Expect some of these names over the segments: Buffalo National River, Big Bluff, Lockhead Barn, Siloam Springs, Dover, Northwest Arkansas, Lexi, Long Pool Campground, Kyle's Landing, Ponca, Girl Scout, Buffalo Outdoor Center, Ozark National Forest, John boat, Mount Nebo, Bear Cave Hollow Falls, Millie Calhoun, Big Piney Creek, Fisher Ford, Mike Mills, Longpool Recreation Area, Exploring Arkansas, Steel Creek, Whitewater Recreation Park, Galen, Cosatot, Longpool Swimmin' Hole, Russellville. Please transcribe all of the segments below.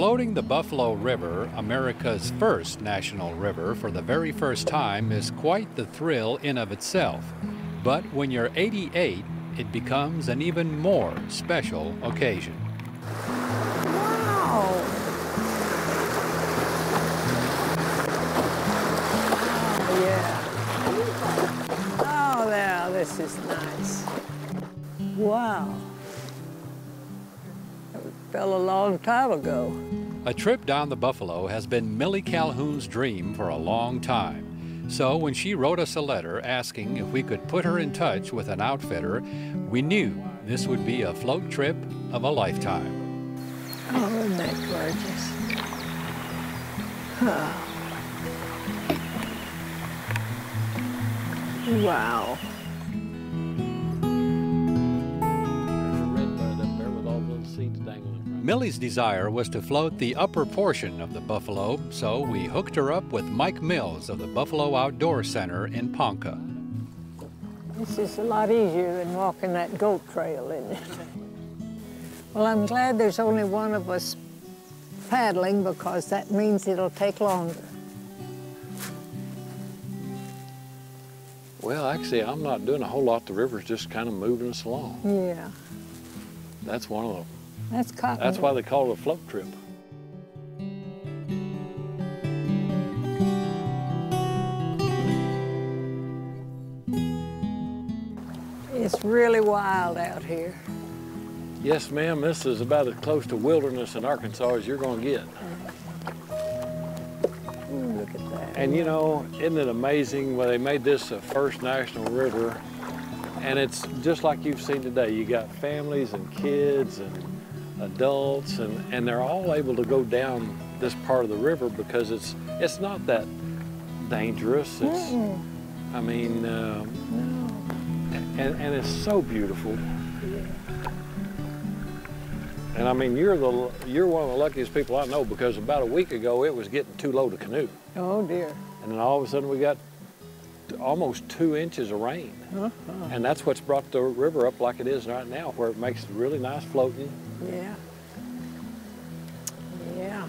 Floating the Buffalo River, America's first national river, for the very first time is quite the thrill in of itself. But when you're 88, it becomes an even more special occasion. Wow! This is nice. Wow. That fell a long time ago. A trip down the Buffalo has been Millie Calhoun's dream for a long time. So when she wrote us a letter asking if we could put her in touch with an outfitter, we knew this would be a float trip of a lifetime. Oh, isn't that gorgeous? Huh. Wow. Millie's desire was to float the upper portion of the Buffalo, so we hooked her up with Mike Mills of the Buffalo Outdoor Center in Ponca. This is a lot easier than walking that goat trail, isn't it? Well, I'm glad there's only one of us paddling, because that means it'll take longer. Well, actually, I'm not doing a whole lot. The river's just kind of moving us along. Yeah. That's one of them. That's why they call it a float trip. It's really wild out here. Yes, ma'am. This is about as close to wilderness in Arkansas as you're going to get. Ooh, look at that. And you know, isn't it amazing when they made this the first national river? And it's just like you've seen today. You got families and kids and adults, and they're all able to go down this part of the river because it's not that dangerous. It's, I mean, and it's so beautiful. And I mean, you're one of the luckiest people I know, because about a week ago it was getting too low to canoe. Oh dear. And then all of a sudden we got almost 2 inches of rain. And that's what's brought the river up like it is right now, where it makes really nice floating. Yeah. Yeah.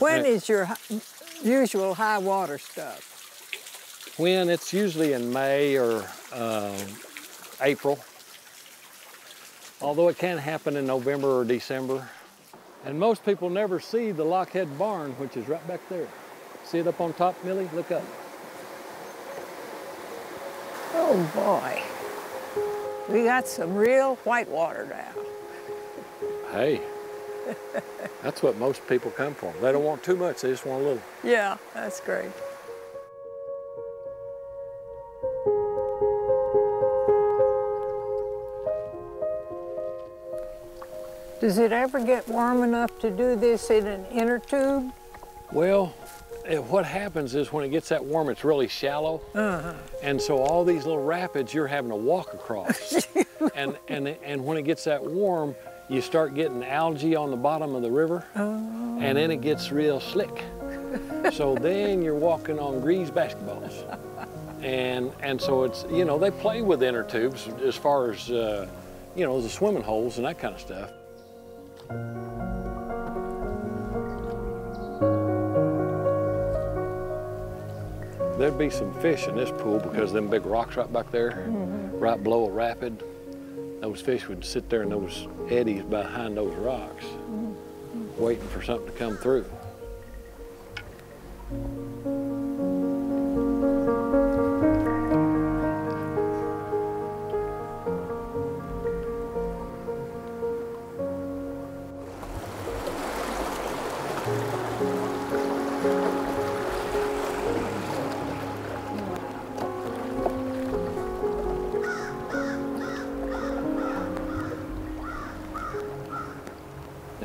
When is your usual high water stuff? When it's usually in May or April, although it can happen in November or December. And most people never see the Lockhead Barn, which is right back there. See it up on top, Millie? Look up. Oh boy. We got some real whitewater now. Hey, that's what most people come for. They don't want too much, they just want a little. Yeah, that's great. Does it ever get warm enough to do this in an inner tube? Well, what happens is when it gets that warm, it's really shallow. And so all these little rapids you're having to walk across. and when it gets that warm, you start getting algae on the bottom of the river. And then it gets real slick. So then you're walking on greased basketballs. And so it's, you know, they play with inner tubes as far as, you know, the swimming holes and that kind of stuff. There'd be some fish in this pool because of them big rocks right back there, right below a rapid. Those fish would sit there in those eddies behind those rocks, waiting for something to come through.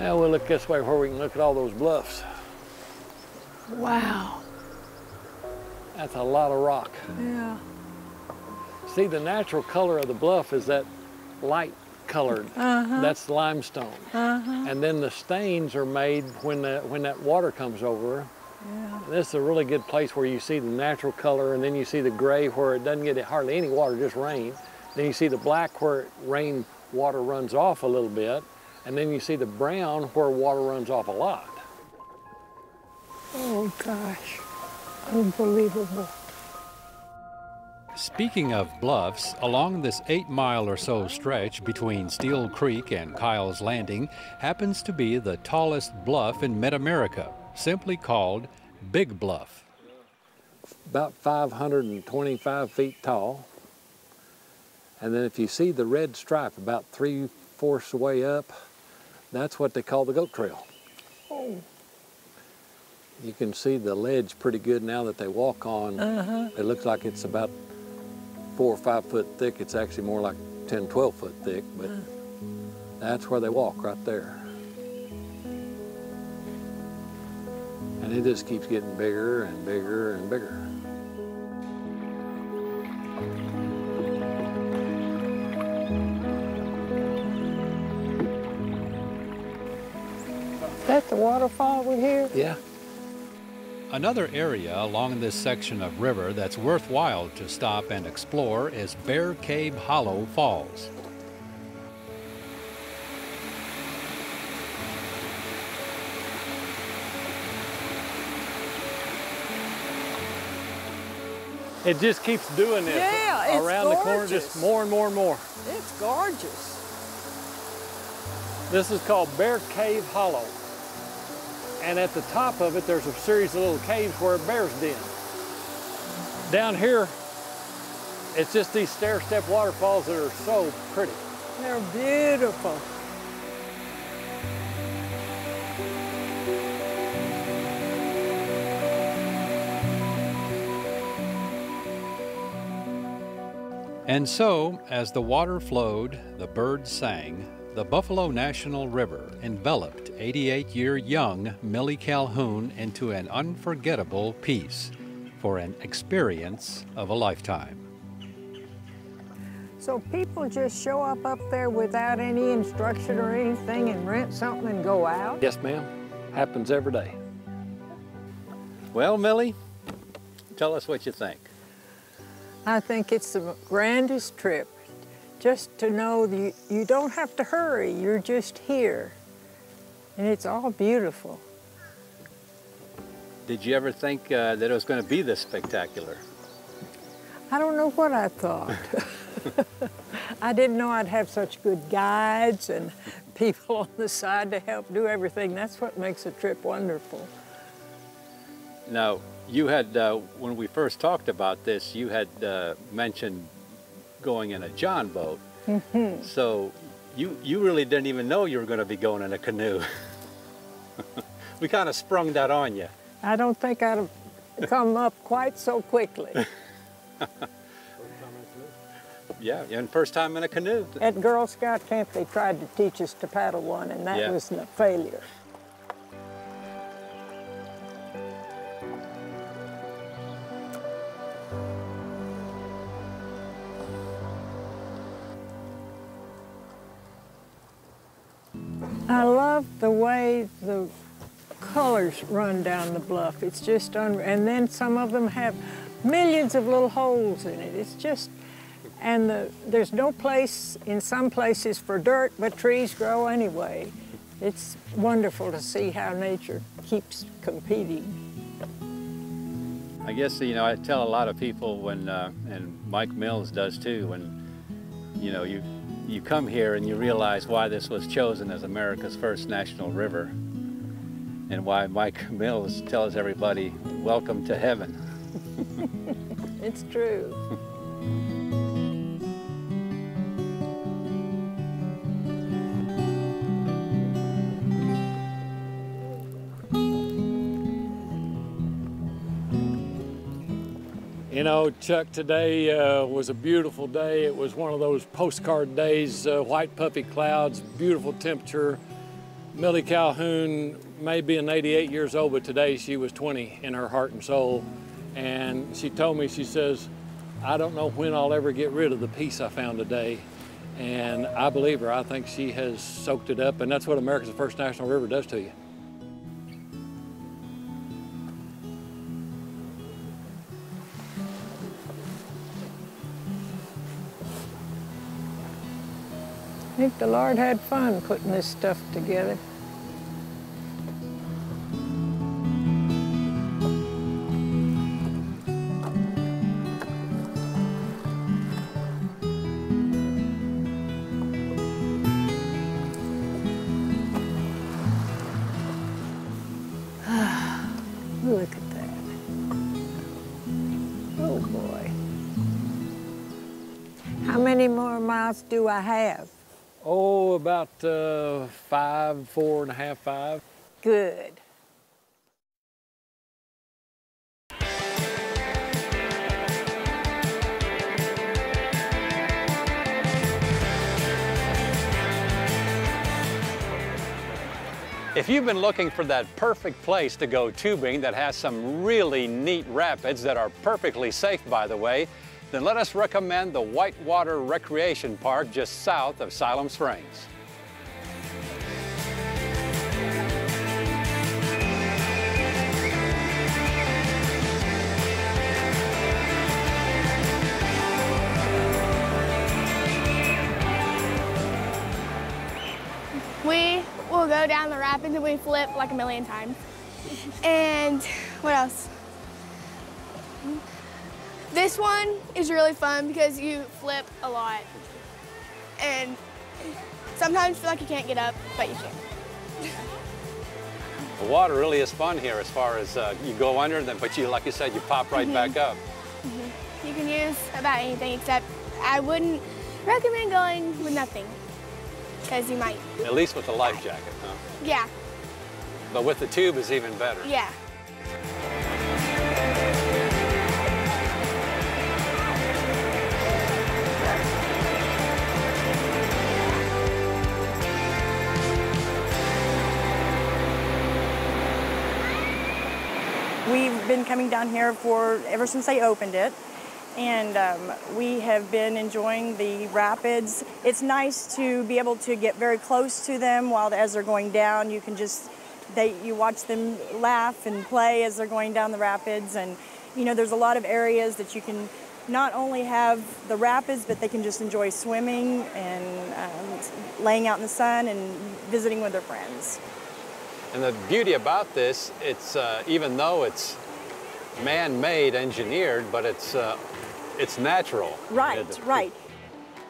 We'll look this way where we can look at all those bluffs. Wow. That's a lot of rock. Yeah. See, the natural color of the bluff is that light colored. That's limestone. And then the stains are made when that water comes over Yeah, this is a really good place where you see the natural color, and then you see the gray where it doesn't get hardly any water, just rain. Then you see the black where rain water runs off a little bit, and then you see the brown where water runs off a lot. Oh gosh, unbelievable. Speaking of bluffs, along this 8-mile or so stretch between Steel Creek and Kyle's Landing happens to be the tallest bluff in mid-America, simply called Big Bluff. About 525 feet tall. And then if you see the red stripe about 3/4 the way up, that's what they call the goat trail. Oh. You can see the ledge pretty good now that they walk on. Uh-huh. It looks like it's about 4 or 5 foot thick. It's actually more like 10, 12 foot thick, but that's where they walk, right there. And it just keeps getting bigger and bigger and bigger. That's the waterfall over here? Yeah. Another area along this section of river that's worthwhile to stop and explore is Bear Cave Hollow Falls. It just keeps doing this. Yeah, it's around gorgeous. The corner, just more and more and more. It's gorgeous. This is called Bear Cave Hollow. And at the top of it, there's a series of little caves where bears den. Down here, it's just these stair-step waterfalls that are so pretty. They're beautiful. And so, as the water flowed, the birds sang, the Buffalo National River enveloped 88-year-young Millie Calhoun into an unforgettable piece for an experience of a lifetime. So people just show up there without any instruction or anything and rent something and go out? Yes, ma'am. Happens every day. Well, Millie, tell us what you think. I think it's the grandest trip, just to know that you don't have to hurry, you're just here. And it's all beautiful. Did you ever think that it was going to be this spectacular? I don't know what I thought. I didn't know I'd have such good guides and people on the side to help do everything. That's what makes a trip wonderful. Now, you had, when we first talked about this, you had mentioned going in a John boat. Mm-hmm. So you really didn't even know you were going to be going in a canoe. We kind of sprung that on you. I don't think I'd have come up quite so quickly. First time in a canoe? Yeah, and first time in a canoe. At Girl Scout camp, they tried to teach us to paddle one, and that was a failure. I love the way the colors run down the bluff. It's just unreal. And then some of them have millions of little holes in it. It's just, and there's no place in some places for dirt, but trees grow anyway. It's wonderful to see how nature keeps competing. I guess, you know, I tell a lot of people when, and Mike Mills does too, when, you know, you come here and you realize why this was chosen as America's first national river and why Mike Mills tells everybody, welcome to heaven. It's true. You know, Chuck, today was a beautiful day. It was one of those postcard days, white puffy clouds, beautiful temperature. Millie Calhoun may be 88 years old, but today she was 20 in her heart and soul. And she told me, she says, I don't know when I'll ever get rid of the peace I found today. And I believe her. I think she has soaked it up, and that's what America's First National River does to you. I think the Lord had fun putting this stuff together. Do I have? Oh, about four and a half, five. Good. If you've been looking for that perfect place to go tubing that has some really neat rapids that are perfectly safe, by the way, then let us recommend the Whitewater Recreation Park just south of Siloam Springs. We will go down the rapids and we flip like a million times. And what else? This one is really fun because you flip a lot. And sometimes feel like you can't get up, but you can. The water really is fun here as far as you go under, then, but you, like you said, you pop right back up. You can use about anything except I wouldn't recommend going with nothing because you might. At least with a life jacket, huh? Yeah. But with the tube is even better. Yeah. We've been coming down here for ever since they opened it, and we have been enjoying the rapids. It's nice to be able to get very close to them while as they're going down. You can just you watch them laugh and play as they're going down the rapids, and you know there's a lot of areas that you can not only have the rapids, but they can just enjoy swimming and laying out in the sun and visiting with their friends. And the beauty about this, it's even though it's man-made, engineered, but it's natural. Right, right.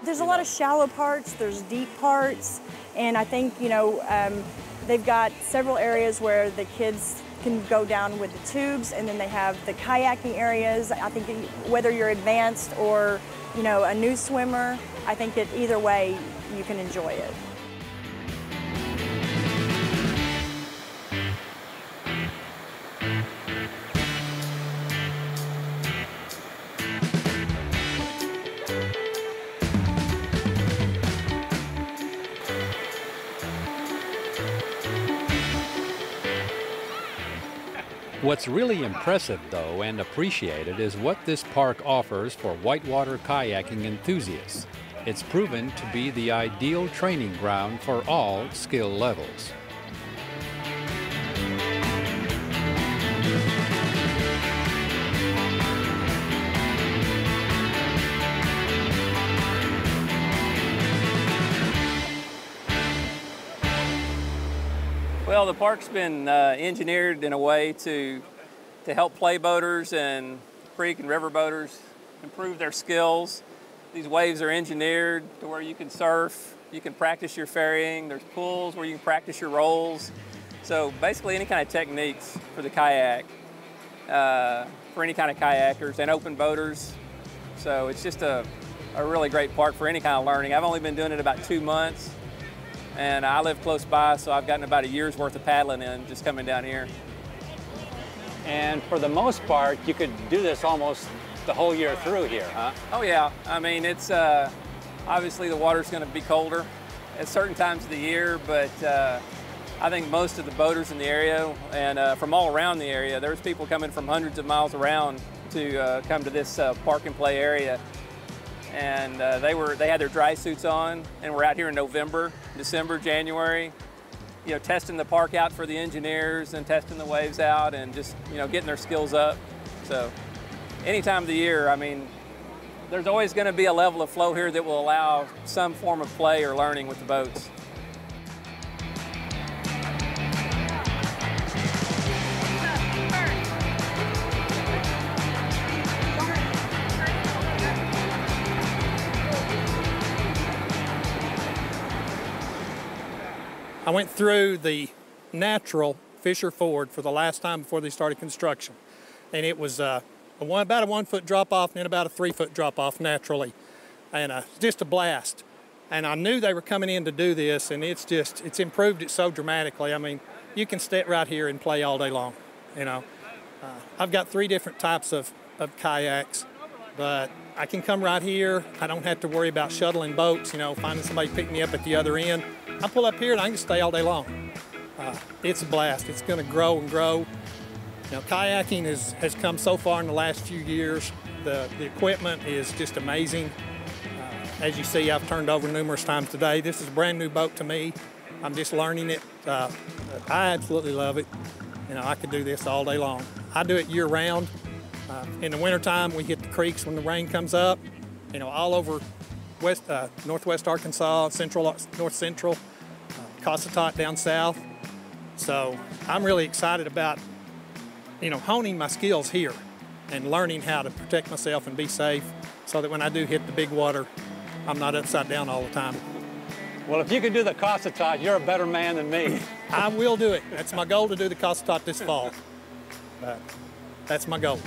There's a lot of shallow parts, there's deep parts, and I think, you know, they've got several areas where the kids can go down with the tubes, and then they have the kayaking areas. I think whether you're advanced or, you know, a new swimmer, I think it, either way, you can enjoy it. What's really impressive, though, and appreciated is what this park offers for whitewater kayaking enthusiasts. It's proven to be the ideal training ground for all skill levels. Well, the park's been engineered in a way to help play boaters and creek and river boaters improve their skills. These waves are engineered to where you can surf, you can practice your ferrying, there's pools where you can practice your rolls. So basically any kind of techniques for the kayak, for any kind of kayakers and open boaters. So it's just a really great park for any kind of learning. I've only been doing it about 2 months. And I live close by, so I've gotten about a year's worth of paddling in just coming down here. And for the most part, you could do this almost the whole year through here, huh? Oh yeah, I mean, it's obviously the water's gonna be colder at certain times of the year, but I think most of the boaters in the area and from all around the area, there's people coming from hundreds of miles around to come to this park and play area. And they had their dry suits on, and we're out here in November, December, January, you know, testing the park out for the engineers and testing the waves out and just, you know, getting their skills up. So any time of the year, I mean, there's always going to be a level of flow here that will allow some form of play or learning with the boats. I went through the natural Fisher Ford for the last time before they started construction. And it was about a 1 foot drop off and then about a 3 foot drop off naturally. And just a blast. And I knew they were coming in to do this, and it's improved it so dramatically. I mean, you can sit right here and play all day long, you know. I've got three different types of kayaks, but I can come right here. I don't have to worry about shuttling boats, you know, finding somebody to pick me up at the other end. I pull up here and I can stay all day long. It's a blast. It's going to grow and grow. You know, kayaking has come so far in the last few years. The equipment is just amazing. As you see, I've turned over numerous times today. This is a brand new boat to me. I'm just learning it. I absolutely love it. You know, I could do this all day long. I do it year round. In the wintertime, we hit the creeks when the rain comes up. You know, all over Northwest Arkansas, north central, Cosatot down south. So I'm really excited about, you know, honing my skills here and learning how to protect myself and be safe so that when I do hit the big water, I'm not upside down all the time. Well, if you can do the Cosatot, you're a better man than me. I will do it. That's my goal, to do the Cosatot this fall. But that's my goal.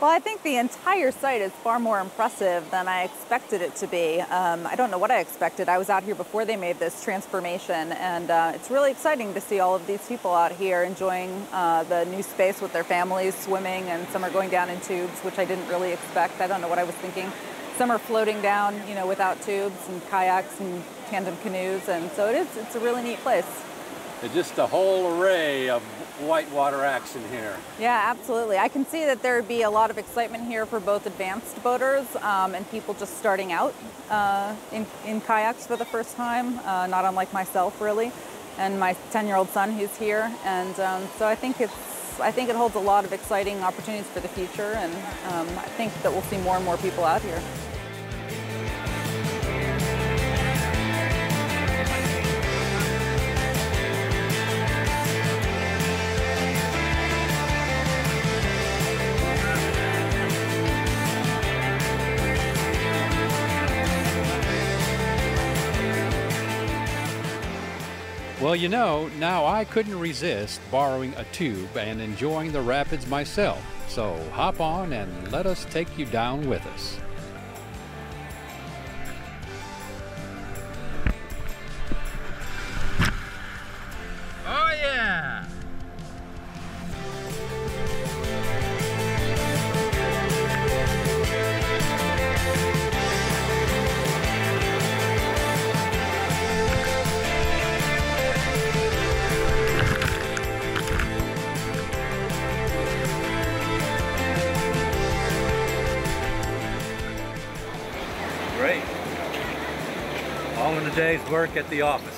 Well, I think the entire site is far more impressive than I expected it to be. I don't know what I expected. I was out here before they made this transformation, and it's really exciting to see all of these people out here enjoying the new space with their families, swimming, and some are going down in tubes, which I didn't really expect. I don't know what I was thinking. Some are floating down, you know, without tubes, and kayaks and tandem canoes, and so it's a really neat place. It's just a whole array of whitewater action here. Yeah, absolutely. I can see that there would be a lot of excitement here for both advanced boaters and people just starting out in kayaks for the first time, not unlike myself really, and my 10-year-old son who's here. And so I think it holds a lot of exciting opportunities for the future, and I think that we'll see more and more people out here. Well, you know, now I couldn't resist borrowing a tube and enjoying the rapids myself. So hop on and let us take you down with us. Oh, yeah! Day's work at the office.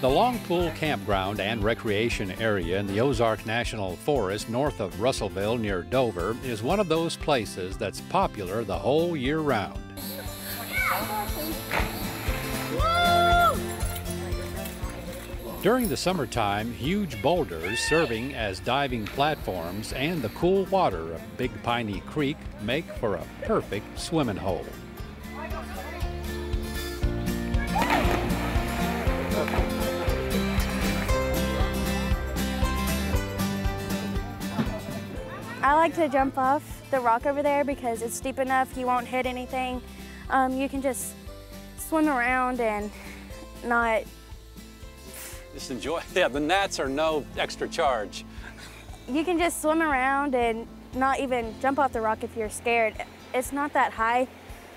The Long Pool Campground and Recreation Area in the Ozark National Forest north of Russellville near Dover is one of those places that's popular the whole year round. During the summertime, huge boulders serving as diving platforms and the cool water of Big Piney Creek make for a perfect swimming hole. I like to jump off the rock over there because it's steep enough, you won't hit anything. You can just swim around and not... Just enjoy. Yeah, the gnats are no extra charge. You can just swim around and not even jump off the rock if you're scared. It's not that high.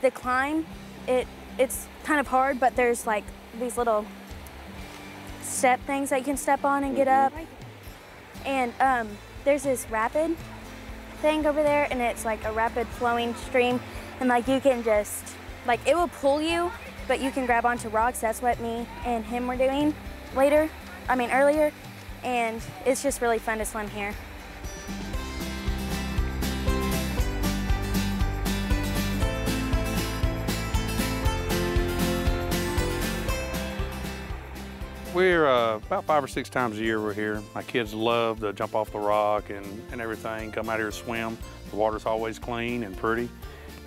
The climb, it's kind of hard, but there's like these little step things that you can step on and get up. And there's this rapid thing over there, and it's like a rapid flowing stream, and like you can just, like it will pull you, but you can grab onto rocks. That's what me and him were doing earlier, and it's just really fun to swim here. We're about 5 or 6 times a year we're here. My kids love to jump off the rock and everything, come out here and swim. The water's always clean and pretty.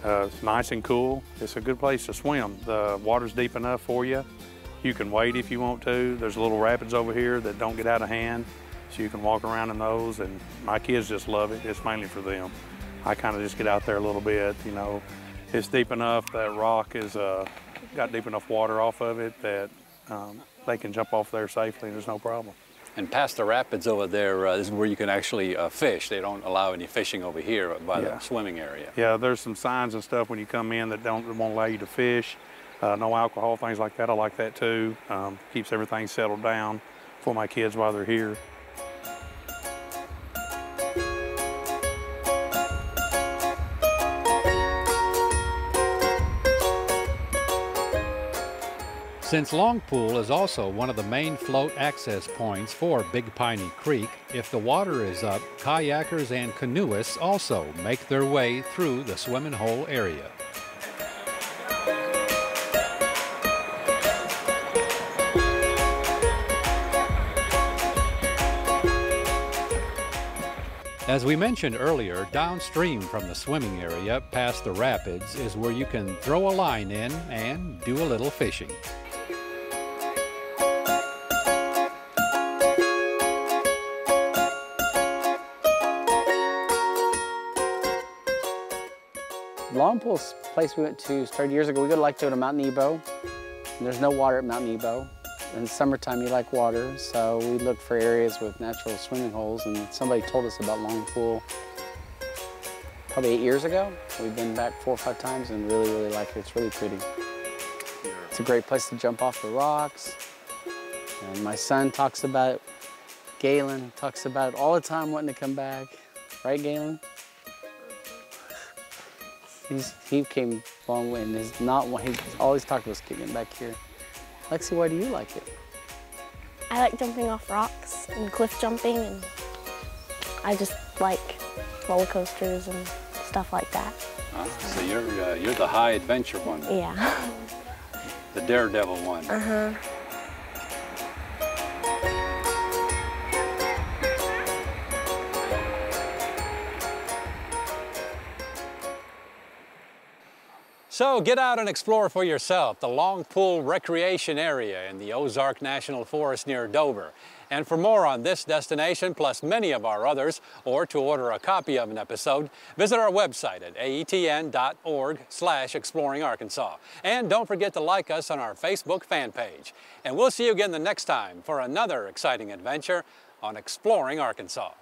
It's nice and cool. It's a good place to swim. The water's deep enough for you. You can wade if you want to. There's little rapids over here that don't get out of hand, so you can walk around in those, and my kids just love it. It's mainly for them. I kind of just get out there a little bit, you know. It's deep enough, that rock is got deep enough water off of it that they can jump off there safely, and there's no problem. And past the rapids over there is where you can actually fish. They don't allow any fishing over here by the swimming area. Yeah, there's some signs and stuff when you come in that won't allow you to fish. No alcohol, things like that. I like that too. Keeps everything settled down for my kids while they're here. Since Long Pool is also one of the main float access points for Big Piney Creek, if the water is up, kayakers and canoeists also make their way through the swimming hole area. As we mentioned earlier, downstream from the swimming area, past the rapids, is where you can throw a line in and do a little fishing. Long Pool's place we went to started years ago. We would like to go to Mount Nebo. And there's no water at Mount Nebo. In the summertime, you like water, so we looked for areas with natural swimming holes, and somebody told us about Long Pool probably 8 years ago. We've been back 4 or 5 times and really, really like it. It's really pretty. It's a great place to jump off the rocks. And my son talks about it. Galen talks about it all the time, wanting to come back. Right, Galen? He came a long way, and he's always talking about getting back here. Lexi, why do you like it? I like jumping off rocks and cliff jumping, and I just like roller coasters and stuff like that. So you're the high adventure one. Yeah. The daredevil one. Uh-huh. So get out and explore for yourself the Long Pool Recreation Area in the Ozark National Forest near Dover. And for more on this destination, plus many of our others, or to order a copy of an episode, visit our website at aetn.org/exploringarkansas. And don't forget to like us on our Facebook fan page. And we'll see you again the next time for another exciting adventure on Exploring Arkansas.